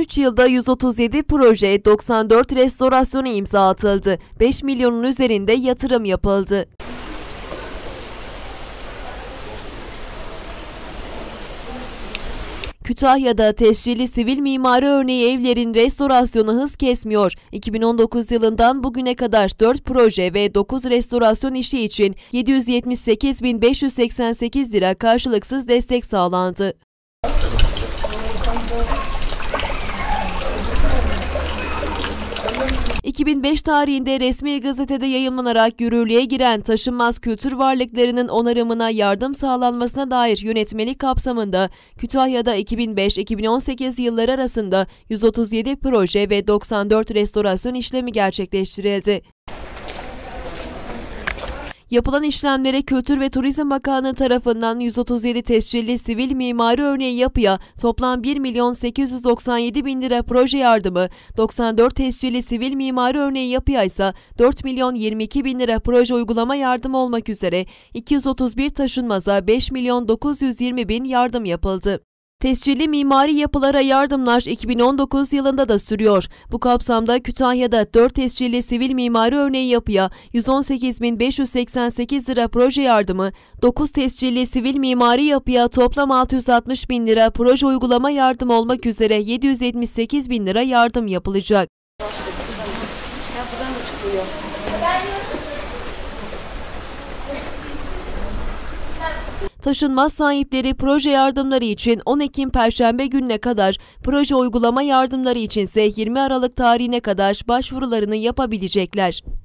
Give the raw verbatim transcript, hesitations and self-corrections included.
on üç yılda yüz otuz yedi proje, doksan dört restorasyona imza atıldı. beş milyonun üzerinde yatırım yapıldı. Kütahya'da tescilli sivil mimari örneği evlerin restorasyonu hız kesmiyor. iki bin on dokuz yılından bugüne kadar dört proje ve dokuz restorasyon işi için yedi yüz yetmiş sekiz bin beş yüz seksen sekiz lira karşılıksız destek sağlandı. iki bin beş tarihinde resmi gazetede yayımlanarak yürürlüğe giren taşınmaz kültür varlıklarının onarımına yardım sağlanmasına dair yönetmelik kapsamında Kütahya'da iki bin beş iki bin on sekiz yılları arasında yüz otuz yedi proje ve doksan dört restorasyon işlemi gerçekleştirildi. Yapılan işlemlere Kültür ve Turizm Bakanlığı tarafından yüz otuz yedi tescilli sivil mimari örneği yapıya toplam bir milyon sekiz yüz doksan yedi bin lira proje yardımı, doksan dört tescilli sivil mimari örneği yapıya ise dört milyon yirmi iki bin lira proje uygulama yardımı olmak üzere iki yüz otuz bir taşınmaza beş milyon dokuz yüz yirmi bin yardım yapıldı. Tescilli mimari yapılara yardımlar iki bin on dokuz yılında da sürüyor. Bu kapsamda Kütahya'da dört tescilli sivil mimari örneği yapıya yüz on sekiz bin beş yüz seksen sekiz lira proje yardımı, dokuz tescilli sivil mimari yapıya toplam altı yüz altmış bin lira proje uygulama yardımı olmak üzere yedi yüz yetmiş sekiz bin lira yardım yapılacak. Taşınmaz sahipleri proje yardımları için on Ekim Perşembe gününe kadar, proje uygulama yardımları içinse yirmi Aralık tarihine kadar başvurularını yapabilecekler.